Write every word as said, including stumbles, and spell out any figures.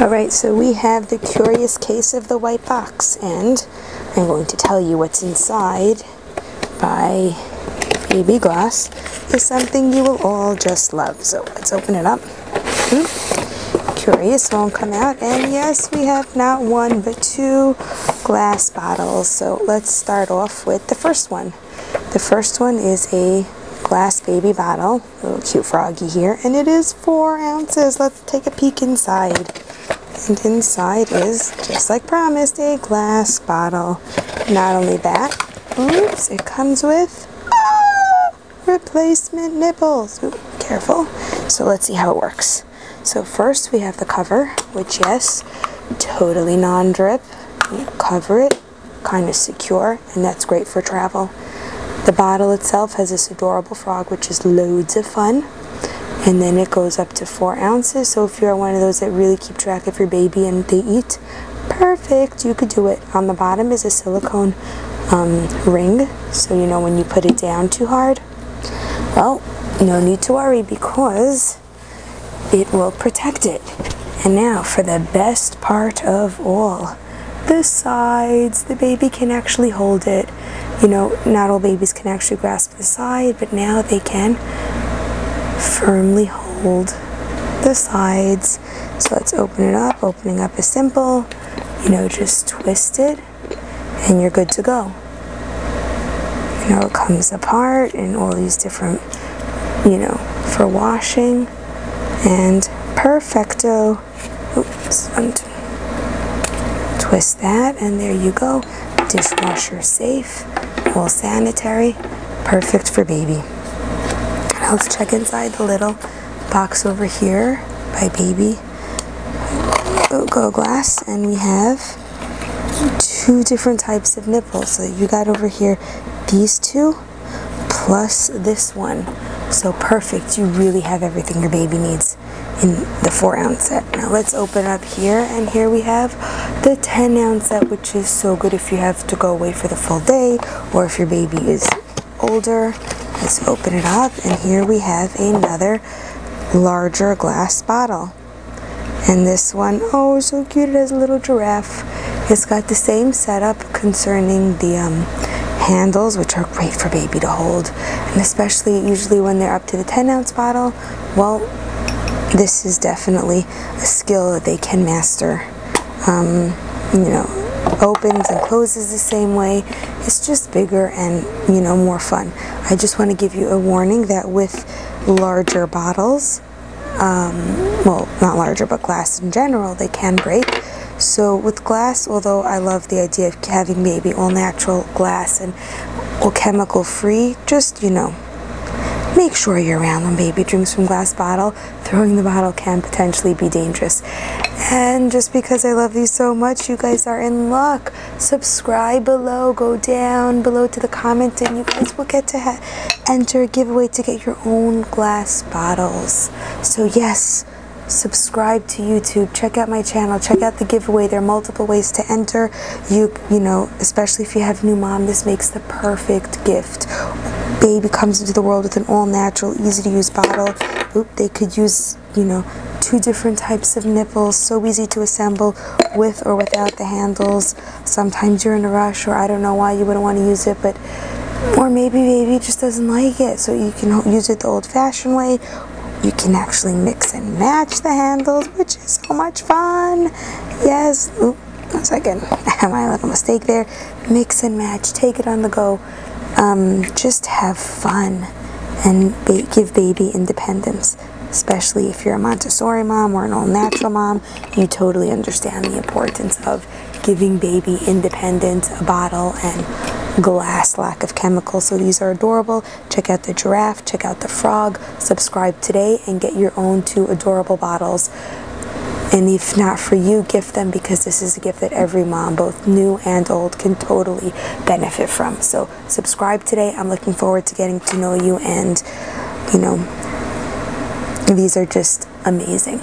Alright, so we have the curious case of the white box, and I'm going to tell you what's inside by GoGlass is something you will all just love. So let's open it up. Hmm. Curious won't come out, and yes, we have not one but two glass bottles. So let's start off with the first one. The first one is a glass baby bottle, a little cute froggy here, and it is four ounces. Let's take a peek inside. And inside is, just like promised, a glass bottle. Not only that, oops, it comes with replacement nipples. Ooh, careful. So let's see how it works. So first we have the cover, which, yes, totally non-drip. You cover it, kind of secure, and that's great for travel. The bottle itself has this adorable frog, which is loads of fun. And then it goes up to four ounces. So if you're one of those that really keep track of your baby and they eat, perfect, you could do it. On the bottom is a silicone um, ring, so you know when you put it down too hard, well, no need to worry because it will protect it. And now for the best part of all, the sides. The baby can actually hold it. You know, not all babies can actually grasp the side, but now they can firmly hold the sides. So let's open it up. Opening up is simple. You know, just twist it and you're good to go. You know, it comes apart and all these different, you know, for washing, and perfecto. Oops, twist that and there you go. Dishwasher safe, all sanitary, perfect for baby. Now let's check inside the little box over here by baby GoGlass, and we have two different types of nipples. So you got over here these two plus this one. So perfect, you really have everything your baby needs in the four ounce set. Now let's open up here, and here we have the ten ounce set, which is so good if you have to go away for the full day or if your baby is older. Let's open it up, and here we have another larger glass bottle. And this one, oh, so cute, it has a little giraffe. It's got the same setup concerning the um, handles, which are great for baby to hold, and especially usually when they're up to the ten ounce bottle. Well, this is definitely a skill that they can master. Um, you know, opens and closes the same way. It's just bigger and, you know, more fun. I just want to give you a warning that with larger bottles, um, well, not larger, but glass in general, they can break. So with glass, although I love the idea of having maybe all natural glass and all chemical free, just, you know, make sure you're around when baby drinks from glass bottle. Throwing the bottle can potentially be dangerous. And just because I love these so much, you guys are in luck. Subscribe below, go down below to the comment, and you guys will get to ha enter a giveaway to get your own glass bottles. So yes, subscribe to YouTube, check out my channel, check out the giveaway. There are multiple ways to enter. You, you know, especially if you have new mom, this makes the perfect gift. Baby comes into the world with an all-natural, easy-to-use bottle. Oop, they could use, you know, two different types of nipples, so easy to assemble with or without the handles. Sometimes you're in a rush, or I don't know why you wouldn't want to use it, but, or maybe baby just doesn't like it, so you can use it the old-fashioned way. You can actually mix and match the handles, which is so much fun. Yes, oop, one second, my little mistake there. Mix and match, take it on the go. Um, just have fun and ba give baby independence, especially if you're a Montessori mom or an all-natural mom. You totally understand the importance of giving baby independence, a bottle and glass, lack of chemicals. So these are adorable. Check out the giraffe, check out the frog, subscribe today and get your own two adorable bottles. And if not for you, gift them, because this is a gift that every mom, both new and old, can totally benefit from. So subscribe today. I'm looking forward to getting to know you, and, you know, these are just amazing.